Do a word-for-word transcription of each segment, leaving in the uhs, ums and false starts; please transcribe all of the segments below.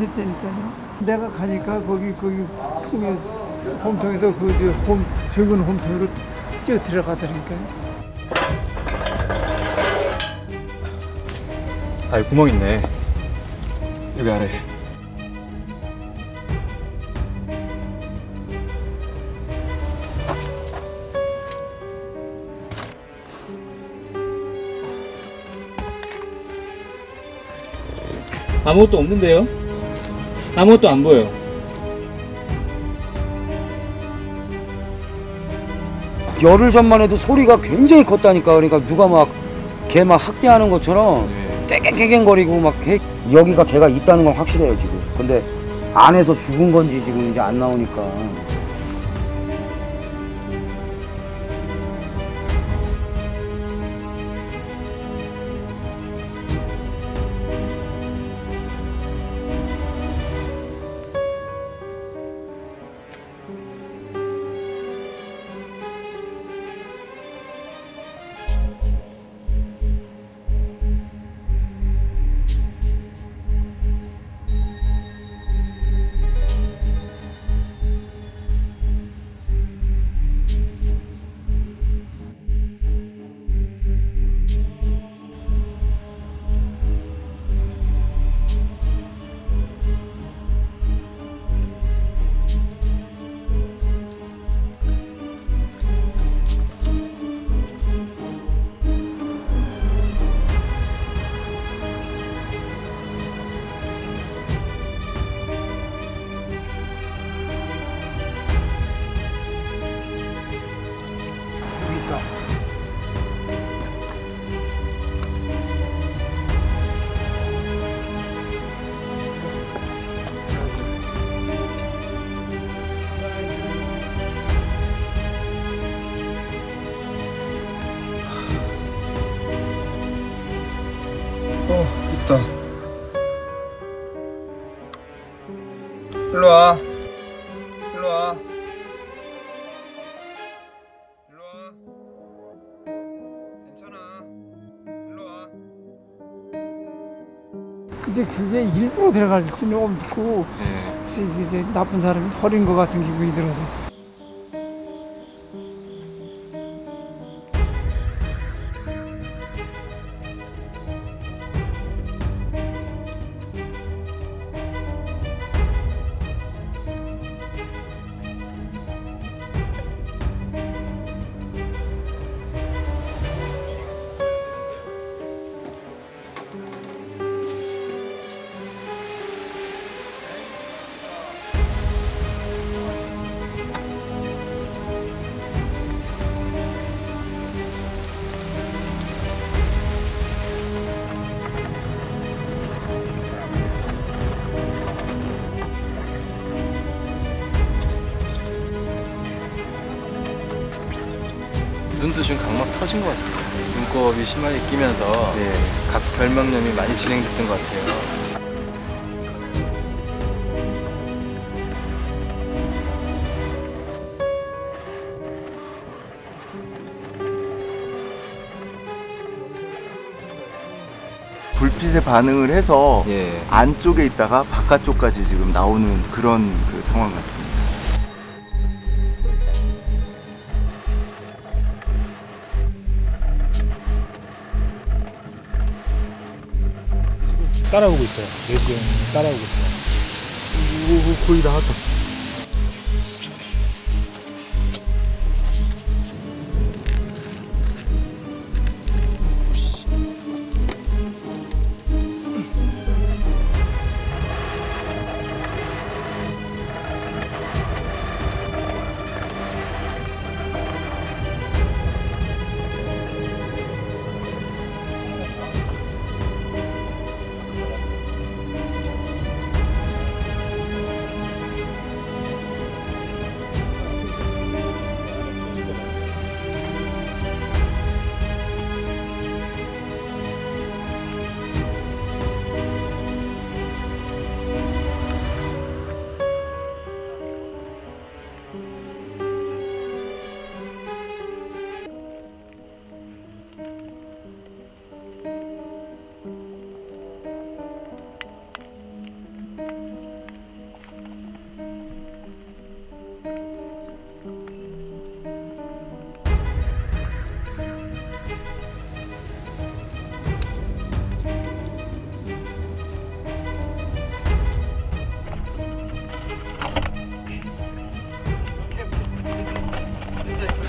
했다니까요. 내가 가니까 거기 거기 홈통에서 그 홈 적은 홈통으로 뛰어 들어가더니까요. 아, 여기 구멍 있네. 여기 아래. 아무것도 없는데요? 아무것도 안 보여. 열흘 전만 해도 소리가 굉장히 컸다니까. 그러니까 누가 막 개 막 학대하는 것처럼 깨갱깨갱거리고 막 개. 여기가 개가 있다는 건 확실해요 지금. 근데 안에서 죽은 건지 지금 이제 안 나오니까. 어, 있다. 일로와. 일로와. 일로와. 괜찮아. 일로와. 근데 그게 일부러 들어갈 수는 없고, 이제 나쁜 사람이 버린 것 같은 기분이 들어서. 눈도 지금 각막 터진 것 같아요. 눈곱이 심하게 끼면서 네. 각 결막염이 많이 진행됐던 것 같아요. 불빛에 반응을 해서 예. 안쪽에 있다가 바깥쪽까지 지금 나오는 그런 그 상황 같습니다. 따라오고 있어요. 외국인 따라오고 있어요. 오, 거의 다 왔다.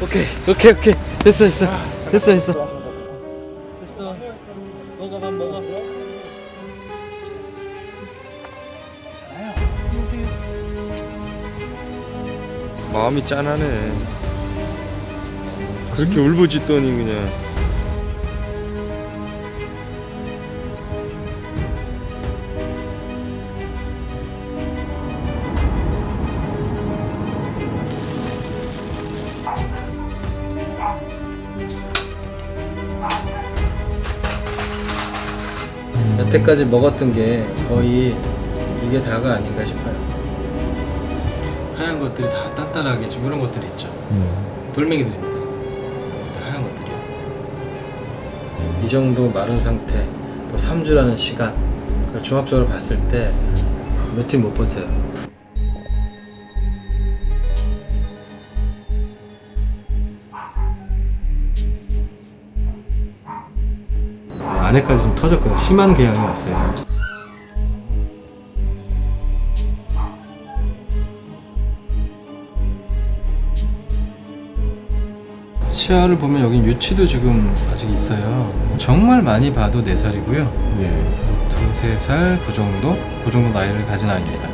오케이 오케이 오케이 됐어 됐어 됐어 됐어 됐어. 먹어 밥 먹어. 괜찮아요. 마음이 짠하네. 그렇게 음? 울부짖더니 그냥. 여태까지 먹었던 게 거의 이게 다가 아닌가 싶어요. 하얀 것들이 다 단단하게 좀 이런 것들이 있죠. 음. 돌멩이들입니다. 하얀 것들이요. 이 정도 마른 상태, 또 삼 주라는 시간 그걸 종합적으로 봤을 때 몇 팀 못 버텨요. 안에까지 좀 터졌거든요. 심한 개양이 왔어요. 치아를 보면 여긴 유치도 지금 아직 있어요. 정말 많이 봐도 네 살이고요. 네. 두세 살 그 정도? 그 정도 나이를 가진 아이입니다.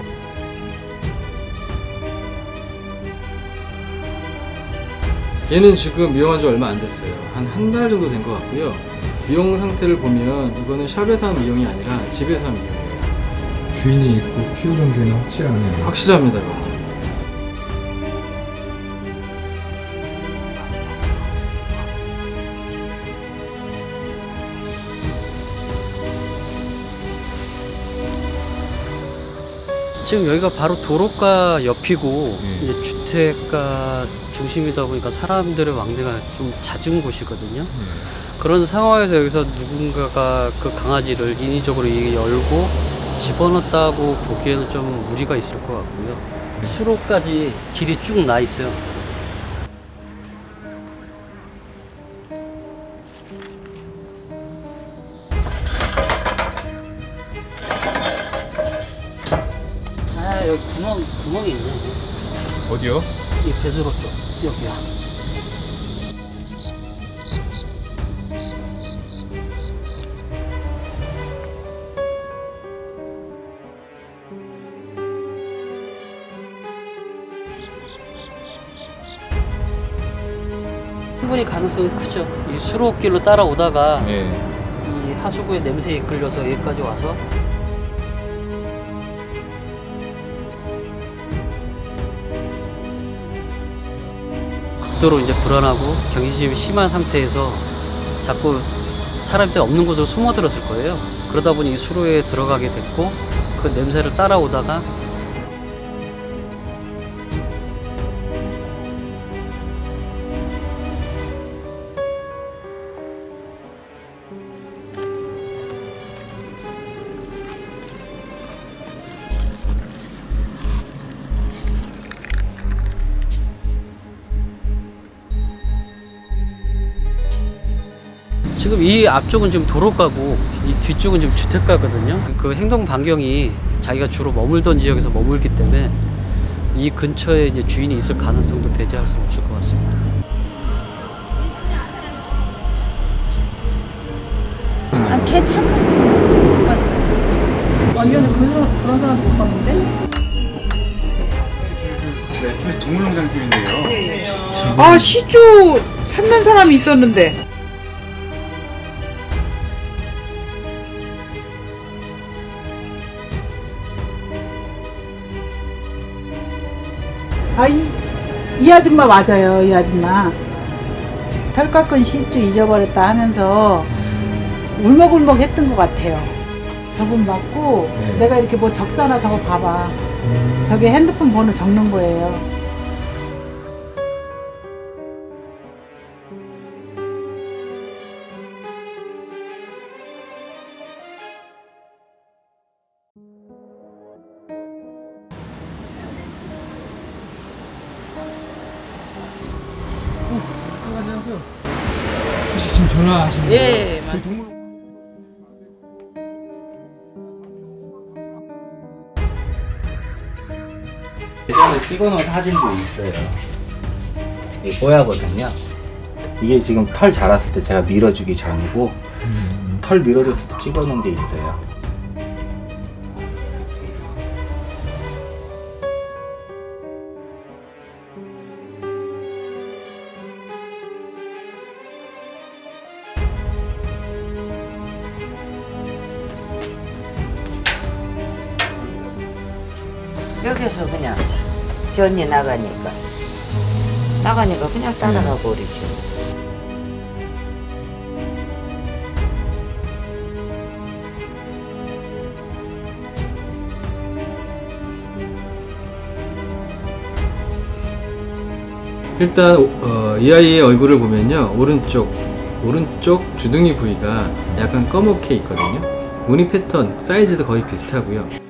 얘는 지금 미용한 지 얼마 안 됐어요. 한 한 달 정도 된 것 같고요. 미용 상태를 보면 이거는 샵에서 한 미용이 아니라 집에서 한 미용이에요. 주인이 있고 키우는 게 확실하네요. 확실합니다. 이거는. 지금 여기가 바로 도로가 옆이고 음. 이제 주택가 중심이다 보니까 사람들의 왕래가 좀 잦은 곳이거든요. 음. 그런 상황에서 여기서 누군가가 그 강아지를 인위적으로 열고 집어넣었다고 보기에는 좀 무리가 있을 것 같고요. 수로까지 길이 쭉 나 있어요. 아, 여기 구멍, 구멍이 있네. 어디요? 이 배수로 쪽, 여기야. 충분히 가능성이 크죠. 이 수로길로 따라오다가 네. 이 하수구의 냄새에 이끌려서 여기까지 와서 극도로 이제 불안하고 경계심이 심한 상태에서 자꾸 사람들 없는 곳으로 숨어들었을 거예요. 그러다 보니 이 수로에 들어가게 됐고 그 냄새를 따라오다가 지금 이 앞쪽은 지금 도로가고 이 뒤쪽은 지금 주택가거든요. 그 행동 반경이 자기가 주로 머물던 지역에서 머물기 때문에 이 근처에 이제 주인이 있을 가능성도 배제할 수 없을 것 같습니다. 아, 개 찾는 못 봤어요. 완전히 그런, 그런 사람에서 못 봤는데? 네, 스미스 동물농장 팀인데요. 네. 아, 시조 찾는 사람이 있었는데. 아, 이, 이 아줌마 맞아요. 이 아줌마 털 깎은 시주 잊어버렸다 하면서 울먹울먹 했던 것 같아요. 저분 맞고 네. 내가 이렇게 뭐 적잖아. 저거 봐봐. 음. 저게 핸드폰 번호 적는 거예요. 어, 안녕하세요. 혹시 지금 전화하시는 거예요? 예, 맞습니다. 동물... 이거는 찍어놓은 사진도 있어요. 이 뽀야거든요. 이게 지금 털 자랐을 때 제가 밀어주기 전이고 음. 털 밀어줘서 또 찍어놓은 게 있어요. 여기서 그냥 전이 나가니까 나가니까 그냥 따라가 버리죠. 일단 어, 이 아이의 얼굴을 보면요, 오른쪽 오른쪽 주둥이 부위가 약간 검게 있거든요. 무늬 패턴, 사이즈도 거의 비슷하고요.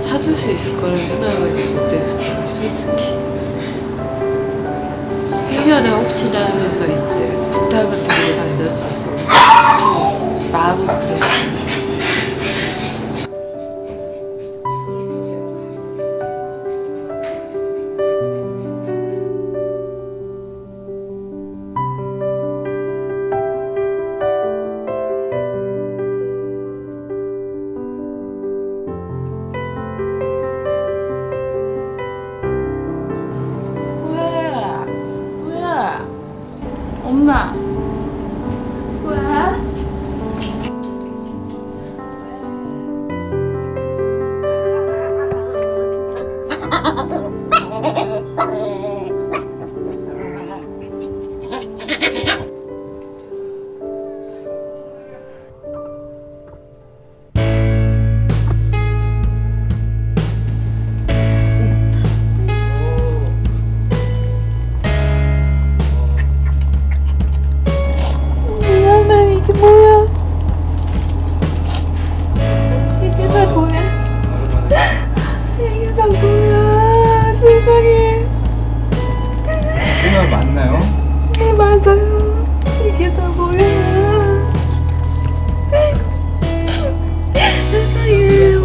찾을 수 있을 거를 생각을 못했어요, 솔직히. 일 년에 혹시나 하면서 이제 부탁 같은 게 달렸어도 마음은 그랬어요. 엄마, 뭐야? 맞나요? 네, 맞아요. 이게 다 뭐야? 세상에.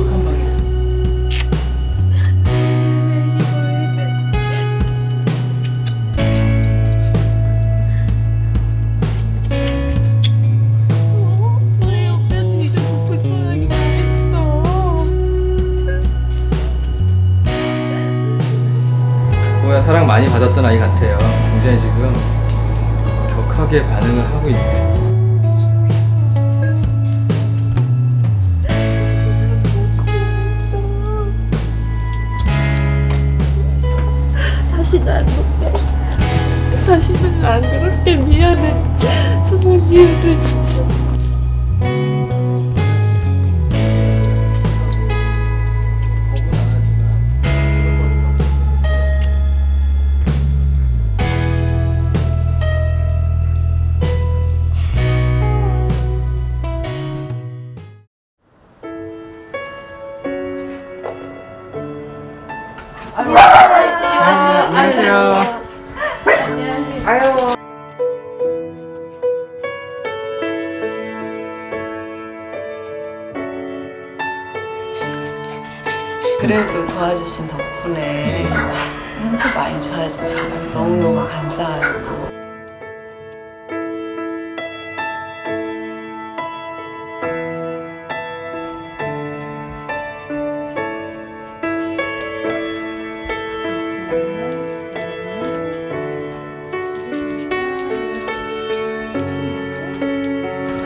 뭐야, 사랑 많이 받았던 아이 같아요. 굉장히 지금 격하게 반응을 하고 있네요. 다시는 안 볼게. 다시는 안 그럴게. 미안해. 정말 미안해. 안녕하세요. 아유. 그래도 도와주신 덕분에 이렇게 많이 좋아져서 너무너무 감사하고.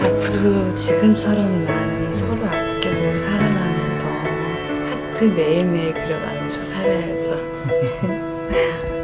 앞으로 지금처럼만 서로 아끼고 사랑하면서 하트 매일매일 그려가면서 살아야죠.